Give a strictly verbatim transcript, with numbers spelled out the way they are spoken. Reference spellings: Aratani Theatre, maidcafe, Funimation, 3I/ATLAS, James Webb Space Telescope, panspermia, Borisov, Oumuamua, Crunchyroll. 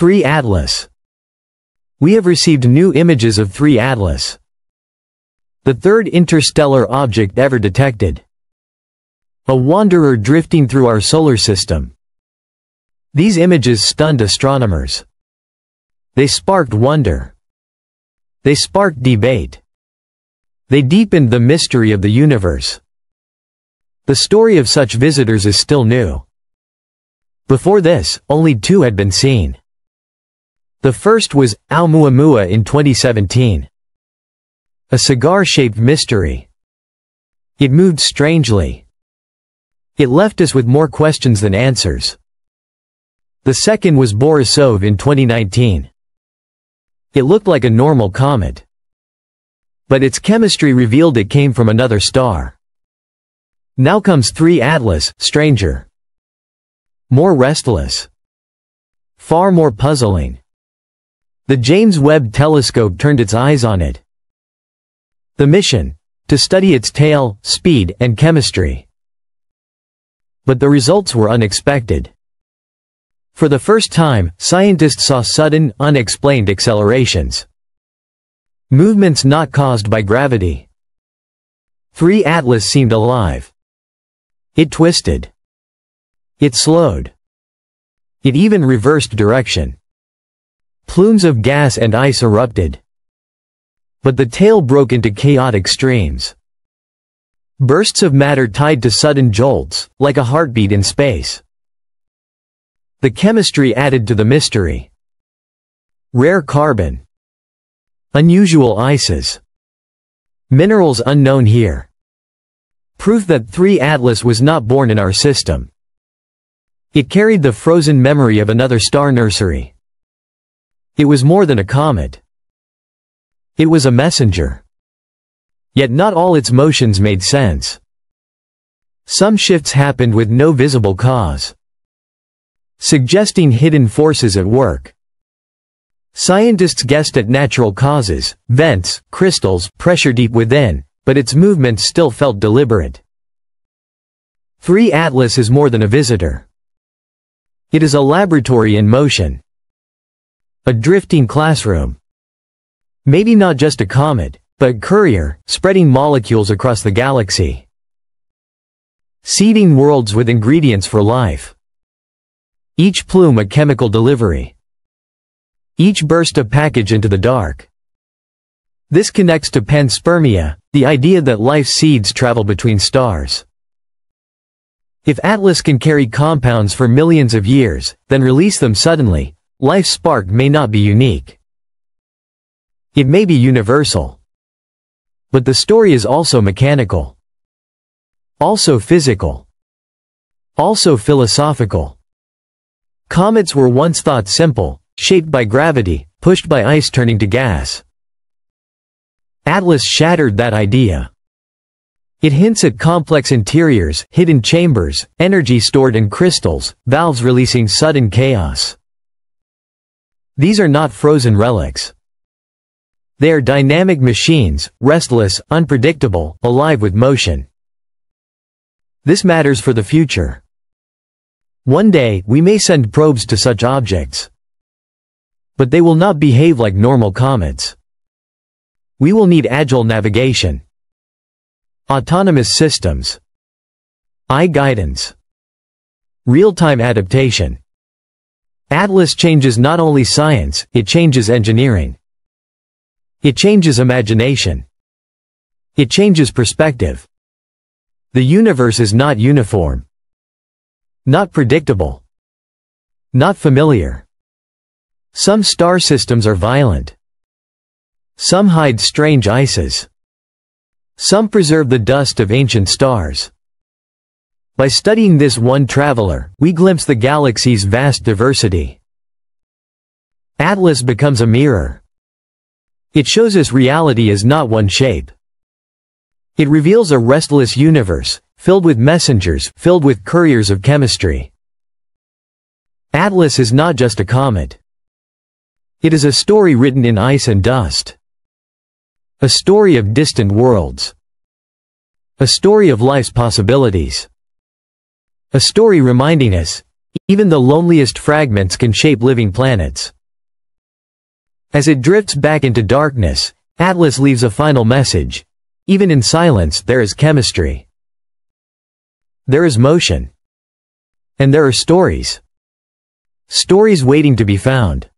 three Atlas. We have received new images of three Atlas, the third interstellar object ever detected, a wanderer drifting through our solar system. These images stunned astronomers. They sparked wonder. They sparked debate. They deepened the mystery of the universe. The story of such visitors is still new. Before this, only two had been seen. The first was Oumuamua in twenty seventeen. A cigar-shaped mystery. It moved strangely. It left us with more questions than answers. The second was Borisov in twenty nineteen. It looked like a normal comet, but its chemistry revealed it came from another star. Now comes three Atlas, stranger, more restless, far more puzzling. The James Webb Telescope turned its eyes on it. The mission, to study its tail, speed, and chemistry. But the results were unexpected. For the first time, scientists saw sudden, unexplained accelerations. Movements not caused by gravity. Three Atlas seemed alive. It twisted. It slowed. It even reversed direction. Plumes of gas and ice erupted. But the tail broke into chaotic streams. Bursts of matter tied to sudden jolts, like a heartbeat in space. The chemistry added to the mystery. Rare carbon. Unusual ices. Minerals unknown here. Proof that three Atlas was not born in our system. It carried the frozen memory of another star nursery. It was more than a comet. It was a messenger. Yet not all its motions made sense. Some shifts happened with no visible cause, suggesting hidden forces at work. Scientists guessed at natural causes, vents, crystals, pressure deep within, but its movement still felt deliberate. Three Atlas is more than a visitor. It is a laboratory in motion. A drifting classroom. Maybe not just a comet, but a courier, spreading molecules across the galaxy. Seeding worlds with ingredients for life. Each plume a chemical delivery. Each burst a package into the dark. This connects to panspermia, the idea that life's seeds travel between stars. If Atlas can carry compounds for millions of years, then release them suddenly, life's spark may not be unique. It may be universal. But the story is also mechanical. Also physical. Also philosophical. Comets were once thought simple, shaped by gravity, pushed by ice turning to gas. Atlas shattered that idea. It hints at complex interiors, hidden chambers, energy stored in crystals, valves releasing sudden chaos. These are not frozen relics. They are dynamic machines, restless, unpredictable, alive with motion. This matters for the future. One day, we may send probes to such objects. But they will not behave like normal comets. We will need agile navigation. Autonomous systems. Eye guidance. Real-time adaptation. Atlas changes not only science, it changes engineering. It changes imagination. It changes perspective. The universe is not uniform. Not predictable. Not familiar. Some star systems are violent. Some hide strange ices. Some preserve the dust of ancient stars. By studying this one traveler, we glimpse the galaxy's vast diversity. Atlas becomes a mirror. It shows us reality is not one shape. It reveals a restless universe, filled with messengers, filled with couriers of chemistry. Atlas is not just a comet. It is a story written in ice and dust. A story of distant worlds. A story of life's possibilities. A story reminding us, Even the loneliest fragments can shape living planets. As it drifts back into darkness, Atlas leaves a final message. Even in silence, there is chemistry. There is motion. And there are stories. Stories waiting to be found.